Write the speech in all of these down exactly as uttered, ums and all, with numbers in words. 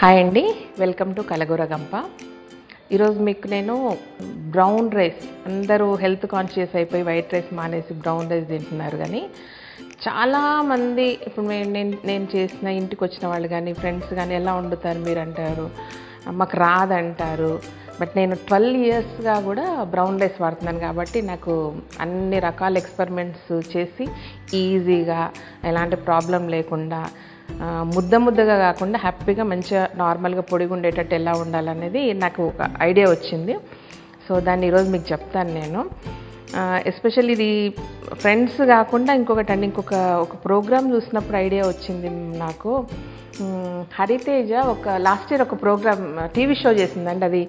Hi అండి, welcome to కలగూర గంప. ఈరోజు మీకు నేను బ్రౌన్ రైస్, అందరూ హెల్త్ కాన్షియస్ అయిపోయి వైట్ రైస్ మానేసి బ్రౌన్ రైస్ తింటున్నారు. కానీ చాలామంది ఇప్పుడు నేను నేను చేసిన ఇంటికి వచ్చిన వాళ్ళు కానీ ఫ్రెండ్స్ కానీ ఎలా వండుతారు మీరు అంటారు, మాకు రాదంటారు. బట్ నేను ట్వెల్వ్ ఇయర్స్గా కూడా బ్రౌన్ రైస్ వాడుతున్నాను కాబట్టి నాకు అన్ని రకాల ఎక్స్పెరిమెంట్స్ చేసి ఈజీగా ఎలాంటి ప్రాబ్లం లేకుండా ముద్ద ముద్దగా కాకుండా హ్యాపీగా మంచిగా నార్మల్గా పొడిగా ఉండేటట్టు ఎలా ఉండాలనేది నాకు ఒక ఐడియా వచ్చింది. సో దాన్ని ఈరోజు మీకు చెప్తాను నేను. ఎస్పెషల్లీ ఇది ఫ్రెండ్స్ కాకుండా ఇంకొకటి అండి, ఇంకొక ఒక ప్రోగ్రామ్ చూసినప్పుడు ఐడియా వచ్చింది నాకు. హరితేజ ఒక లాస్ట్ ఇయర్ ఒక ప్రోగ్రామ్ టీవీ షో చేసిందండి, అది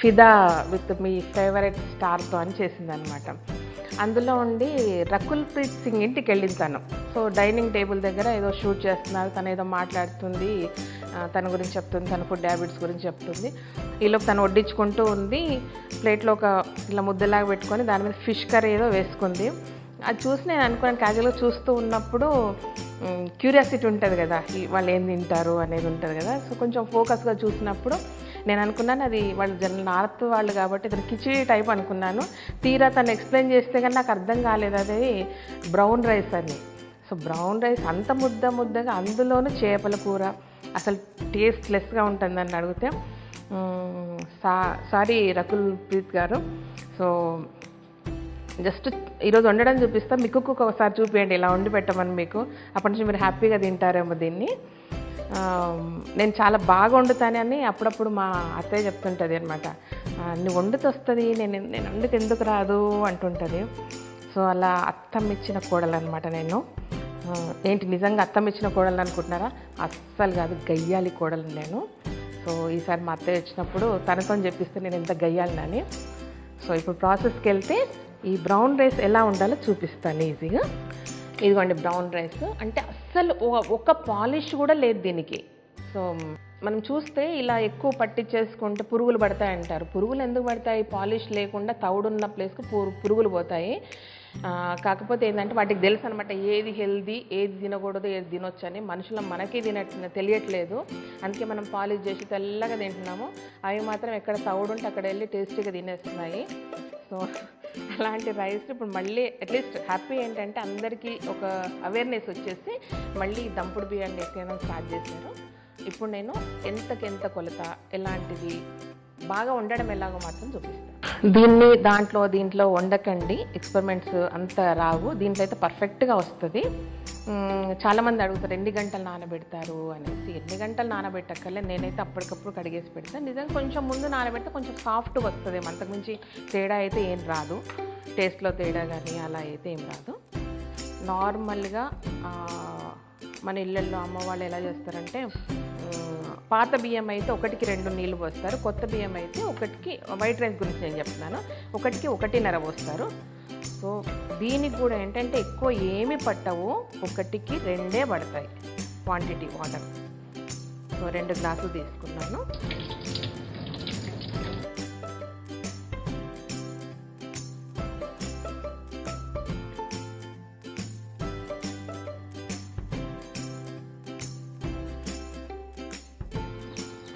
ఫిదా విత్ మీ ఫేవరెట్ స్టార్తో అని చేసిందనమాట. అందులో ఉండి రకుల్ ప్రీత్ సింగ్ ఇంటికి వెళ్ళింది తను. సో డైనింగ్ టేబుల్ దగ్గర ఏదో షూట్ చేస్తున్నారు, తను ఏదో మాట్లాడుతుంది, తన గురించి చెప్తుంది, తన ఫుడ్ హ్యాబిట్స్ గురించి చెప్తుంది. ఈలోపు తను వడ్డించుకుంటూ ఉంది, ప్లేట్లో ఒక ఇలా ముద్దలాగా పెట్టుకొని దాని మీద ఫిష్ కర్రీ ఏదో వేసుకుంది. అది చూసి నేను అనుకున్నాను, క్యాజువల్గా చూస్తూ ఉన్నప్పుడు క్యూరియాసిటీ ఉంటుంది కదా, వాళ్ళు ఏం తింటారు అనేది ఉంటుంది కదా. సో కొంచెం ఫోకస్గా చూసినప్పుడు నేను అనుకున్నాను అది వాళ్ళు జనరల్ నార్త్ వాళ్ళు కాబట్టి ఇతను కిచిడి టైప్ అనుకున్నాను. తీరా తను ఎక్స్ప్లెయిన్ చేస్తే కానీ నాకు అర్థం కాలేదు, అది బ్రౌన్ రైస్ అని. సో బ్రౌన్ రైస్ అంత ముద్ద ముద్దగా, అందులోనూ చేపల కూర, అసలు టేస్ట్లెస్గా ఉంటుంది అని అడిగితే, సా సారీ రకుల్ ప్రీత్ గారు, సో జస్ట్ ఈరోజు వండడం చూపిస్తా, మీకు ఒకసారి చూపియండి ఇలా వండి పెట్టమని, మీకు అప్పటి నుంచి మీరు హ్యాపీగా తింటారేమో దీన్ని. నేను చాలా బాగా వండుతానని అప్పుడప్పుడు మా అత్తయ్య చెప్తుంటుంది అనమాట. నువ్వు వండుతూ వస్తుంది, నేను నేను వండుకు ఎందుకు రాదు అంటుంటుంది. సో అలా అత్తమ్మిచ్చిన కోడలు అనమాట నేను. ఏంటి నిజంగా అత్తమ్మిచ్చిన కోడలు అనుకుంటున్నారా? అస్సలు కాదు, గయ్యాలి కోడలు నేను. సో ఈసారి మా అత్తయ్య వచ్చినప్పుడు తనతో చెప్పిస్తే నేను ఎంత గయ్యాలని. సో ఇప్పుడు ప్రాసెస్కి వెళ్తే ఈ బ్రౌన్ రైస్ ఎలా ఉండాలో చూపిస్తాను ఈజీగా. ఇదిగోండి బ్రౌన్ రైస్ అంటే అస్సలు ఒక పాలిష్ కూడా లేదు దీనికి. సో మనం చూస్తే ఇలా ఎక్కువ పట్టించేసుకుంటే పురుగులు పడతాయి అంటారు. పురుగులు ఎందుకు పడతాయి? పాలిష్ లేకుండా తౌడున్న ప్లేస్కి పురుగులు పోతాయి. కాకపోతే ఏంటంటే వాటికి తెలుసు అనమాట ఏది హెల్దీ, ఏది తినకూడదు, ఏది తినొచ్చు అని. మనుషుల మనకే తినట్టు తెలియట్లేదు, అందుకే మనం పాలిష్ చేసి తెల్లగా తింటున్నాము. అవి మాత్రం ఎక్కడ తౌడుంటే అక్కడ వెళ్ళి టేస్టీగా తినేస్తున్నాయి. సో అలాంటి రైస్ ఇప్పుడు మళ్ళీ అట్లీస్ట్ హ్యాపీ ఏంటంటే అందరికీ ఒక అవేర్నెస్ వచ్చేసి మళ్ళీ దంపుడు బియ్యాన్ని వేసేయడం స్టార్ట్ చేశారు. ఇప్పుడు నేను ఎంతకెంత కొలత, ఎలాంటిది బాగా వండడం ఎలాగో మాత్రం చూపిస్తాను. దీన్ని దాంట్లో దీంట్లో వండకండి, ఎక్స్పెరిమెంట్స్ అంత రావు. దీంట్లో అయితే పర్ఫెక్ట్గా వస్తుంది. చాలామంది అడుగుతారు ఎన్ని గంటలు నానబెడతారు అనేసి. ఎన్ని గంటలు నానబెట్టక్కర్లే, నేనైతే అప్పటికప్పుడు కడిగేసి పెడతాను. నిజంగా కొంచెం ముందు నానబెడితే కొంచెం సాఫ్ట్గా వస్తుంది, అంతకుమించి తేడా అయితే ఏం రాదు, టేస్ట్లో తేడా కానీ అలా అయితే ఏం రాదు. నార్మల్గా మన ఇళ్ళల్లో అమ్మ వాళ్ళు ఎలా చేస్తారంటే, పాత బియ్యం అయితే ఒకటికి రెండు నీళ్ళు పోస్తారు, కొత్త బియ్యం అయితే ఒకటికి, వైట్ రైస్ గురించి నేను చెప్తున్నాను, ఒకటికి ఒకటిన్నర పోస్తారు. సో దీనికి కూడా ఏంటంటే ఎక్కువ ఏమి పట్టవు, ఒకటికి రెండే పడతాయి క్వాంటిటీ వాటర్. సో రెండు గ్లాసులు తీసుకున్నాను.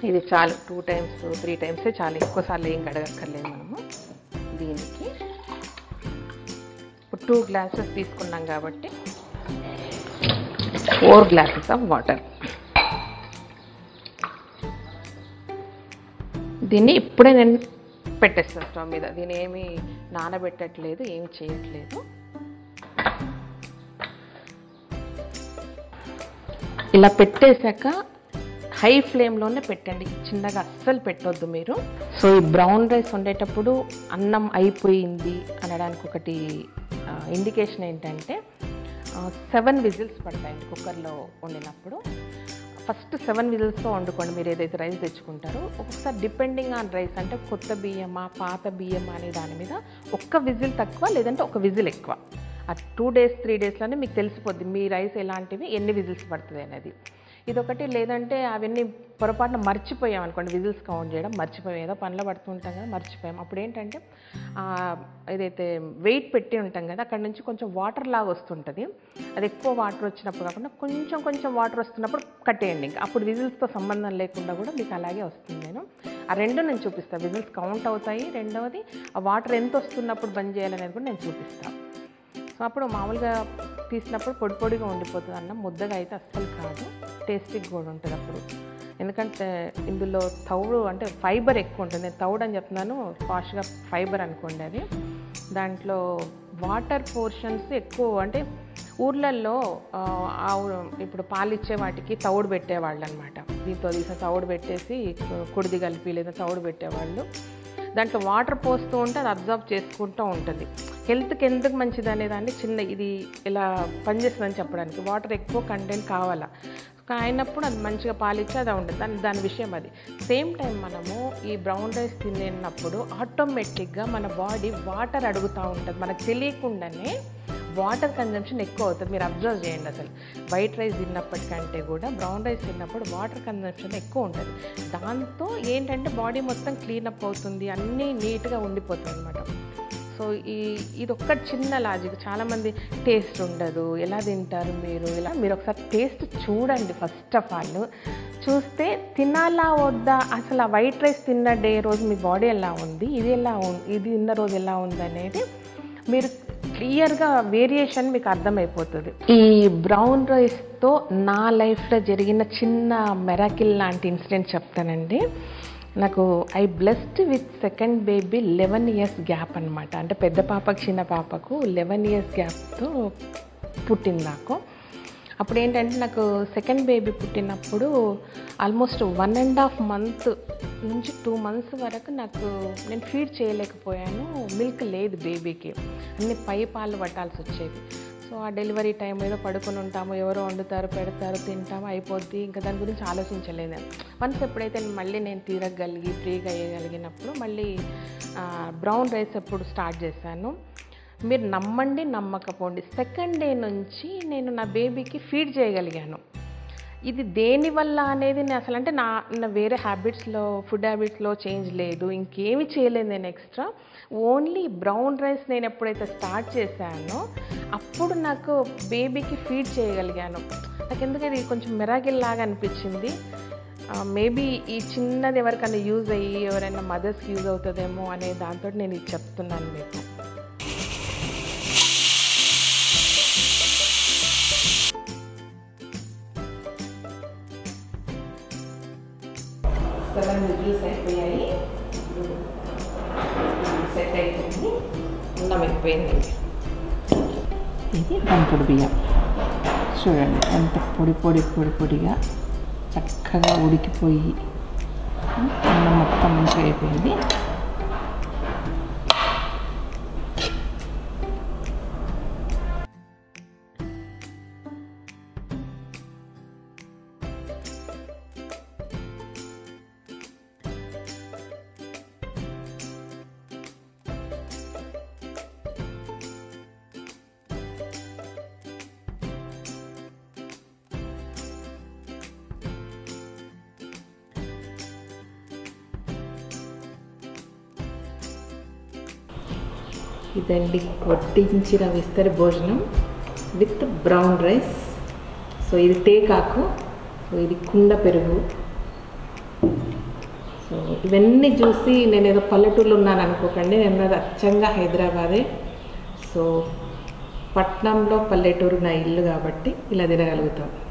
ఇది చాలు, టూ టైమ్స్ త్రీ టైమ్సే చాలు, ఎక్కువసార్లు ఏం కడగక్కర్లేదు మనము దీనికి. ఇప్పుడు టూ గ్లాసెస్ తీసుకున్నాం కాబట్టి ఫోర్ గ్లాసెస్ ఆఫ్ వాటర్. దీన్ని ఇప్పుడే నేను పెట్టేస్తాను స్టవ్ మీద, దీన్ని ఏమి నానబెట్టట్లేదు, ఏమి చేయట్లేదు. ఇలా పెట్టేశాక హై ఫ్లేమ్లోనే పెట్టండి, చిన్నగా అస్సలు పెట్టొద్దు మీరు. సో ఈ బ్రౌన్ రైస్ వండేటప్పుడు అన్నం అయిపోయింది అనడానికి ఒకటి ఇండికేషన్ ఏంటంటే సెవెన్ విజిల్స్ పడతాయండి కుక్కర్లో వండినప్పుడు. ఫస్ట్ సెవెన్ విజిల్స్తో వండుకోండి మీరు ఏదైతే రైస్ తెచ్చుకుంటారో. ఒక్కొక్కసారి డిపెండింగ్ ఆన్ రైస్, అంటే కొత్త బియ్యమా పాత బియ్యమా అనే దాని మీద ఒక్క విజిల్ తక్కువ లేదంటే ఒక విజిల్ ఎక్కువ, ఆ టూ డేస్ త్రీ డేస్లోనే మీకు తెలిసిపోద్ది మీ రైస్ ఎలాంటివి, ఎన్ని విజిల్స్ పడుతుంది అనేది. ఇదొకటి లేదంటే అవన్నీ పొరపాటున మర్చిపోయాం అనుకోండి, విజిల్స్ కౌంట్ చేయడం మర్చిపోయాం, ఏదో పనిలో పడుతుంటాం కదా మర్చిపోయాం. అప్పుడు ఏంటంటే ఏదైతే వెయిట్ పెట్టి ఉంటాం కదా అక్కడ నుంచి కొంచెం వాటర్ లాగా వస్తుంటుంది, అది ఎక్కువ వాటర్ వచ్చినప్పుడు కాకుండా కొంచెం కొంచెం వాటర్ వస్తున్నప్పుడు కట్టేయండి. ఇంకా అప్పుడు విజిల్స్తో సంబంధం లేకుండా కూడా మీకు అలాగే వస్తుంది. నేను ఆ రెండు నేను చూపిస్తాను, విజిల్స్ కౌంట్ అవుతాయి, రెండవది ఆ వాటర్ ఎంత వస్తున్నప్పుడు బంద్ చేయాలనేది కూడా నేను చూపిస్తాను. సో అప్పుడు మామూలుగా తీసినప్పుడు పొడి పొడిగా ఉండిపోతుంది అన్న, ముద్దగా అయితే అస్సలు కాదు, టేస్టీగా కూడా ఉంటుంది అప్పుడు. ఎందుకంటే ఇందులో తౌడు అంటే ఫైబర్ ఎక్కువ ఉంటుంది, నేను తౌడు అని చెప్తున్నాను ఫాస్ట్గా ఫైబర్ అనుకోండి అది. దాంట్లో వాటర్ పోర్షన్స్ ఎక్కువ, అంటే ఊర్లల్లో ఇప్పుడు పాలిచ్చే వాటికి తౌడు పెట్టేవాళ్ళు అనమాట, దీంతో తీసిన తౌడు పెట్టేసి కుడిది కలిపి లేదా తౌడు పెట్టేవాళ్ళు. దాంట్లో వాటర్ పోస్తూ ఉంటే అది అబ్జర్వ్ చేసుకుంటూ ఉంటుంది. హెల్త్కి ఎందుకు మంచిది అనేదాన్ని చిన్న ఇది ఇలా పనిచేస్తుందని చెప్పడానికి, వాటర్ ఎక్కువ కంటెంట్ కావాలా అయినప్పుడు అది మంచిగా పాలిచ్చి అది ఉంటుంది, దాని దాని విషయం అది. సేమ్ టైం మనము ఈ బ్రౌన్ రైస్ తినేటప్పుడు ఆటోమేటిక్గా మన బాడీ వాటర్ అడుగుతూ ఉంటుంది, మనకు తెలియకుండానే వాటర్ కన్జంప్షన్ ఎక్కువ అవుతుంది. మీరు అబ్జర్వ్ చేయండి, అసలు వైట్ రైస్ తిన్నప్పటికంటే కూడా బ్రౌన్ రైస్ తిన్నప్పుడు వాటర్ కన్జంప్షన్ ఎక్కువ ఉంటుంది. దాంతో ఏంటంటే బాడీ మొత్తం క్లీనప్ అవుతుంది, అన్నీ నీట్గా ఉండిపోతుంది అనమాట. సో ఈ ఇది ఒక్క చిన్న లాజిక్, చాలామంది టేస్ట్ ఉండదు ఎలా తింటారు మీరు ఇలా, మీరు ఒకసారి టేస్ట్ చూడండి ఫస్ట్ ఆఫ్ ఆల్, చూస్తే తినాలా వద్దా, అసలు ఆ వైట్ రైస్ తిన్న డే రోజు మీ బాడీ ఎలా ఉంది, ఇది ఎలా ఉంది, ఇది తిన్న రోజు ఎలా ఉంది అనేది మీరు క్లియర్గా వేరియేషన్ మీకు అర్థమైపోతుంది. ఈ బ్రౌన్ రైస్తో నా లైఫ్లో జరిగిన చిన్న మెరాకిల్ లాంటి ఇన్సిడెంట్ చెప్తానండి. నాకు I blessed with second baby eleven years gap అనమాట, అంటే పెద్ద పాపకు చిన్న పాపకు లెవెన్ ఇయర్స్ గ్యాప్తో పుట్టింది నాకు. అప్పుడు ఏంటంటే నాకు సెకండ్ బేబీ పుట్టినప్పుడు almost one and half month నుంచి టూ మంత్స్ వరకు నాకు నేను ఫీడ్ చేయలేకపోయాను, మిల్క్ లేదు బేబీకి, అన్ని పై పాలు పట్టాల్సి వచ్చేది. సో ఆ డెలివరీ టైం ఏదో పడుకొని ఉంటాము, ఎవరో వండుతారు పెడతారు తింటాము అయిపోద్ది, ఇంకా దాని గురించి ఆలోచించలేదు. వన్స్ ఎప్పుడైతే మళ్ళీ నేను తిరగగలిగి ఫ్రీగా వేయగలిగినప్పుడు మళ్ళీ బ్రౌన్ రైస్ ఎప్పుడు స్టార్ట్ చేశాను, మీరు నమ్మండి నమ్మకపోండి సెకండ్ డే నుంచి నేను నా బేబీకి ఫీడ్ చేయగలిగాను. ఇది దేనివల్ల అనేది నేను అసలు అంటే నా నా వేరే హ్యాబిట్స్లో ఫుడ్ హ్యాబిట్స్లో చేంజ్ లేదు, ఇంకేమీ చేయలేదు నేను ఎక్స్ట్రా, ఓన్లీ బ్రౌన్ రైస్ నేను ఎప్పుడైతే స్టార్ట్ చేశానో అప్పుడు నాకు బేబీకి ఫీడ్ చేయగలిగాను. నాకు ఎందుకంటే ఇది కొంచెం మిరాకిల్ లాగా అనిపించింది, మేబీ ఈ చిన్నది ఎవరికైనా యూజ్ అయ్యి ఎవరైనా మదర్స్కి యూజ్ అవుతుందేమో అనే దాంతో నేను ఇది చెప్తున్నాను మీకు. సెవెన్ విజిల్స్ అయిపోయాయి, సెట్ అయిపోయింది, అన్నం ఎక్కిపోయిందండి. ఇది దంపుడు బియ్యం చూడండి, ఎంత పొడి పొడి పొడి పొడిగా చక్కగా ఉడికిపోయి అన్నం మొత్తం మంచిగా అయిపోయింది. ఇదండి వడ్డించిన విస్తరి భోజనం విత్ బ్రౌన్ రైస్. సో ఇది టేకాకు, సో ఇది కుండ పెరుగు. సో ఇవన్నీ చూసి నేను ఏదో పల్లెటూరులో ఉన్నాను అనుకోకండి, నేను అది అచ్చంగా హైదరాబాదే. సో పట్నంలో పల్లెటూరు నా ఇల్లు కాబట్టి ఇలా తినగలుగుతాం.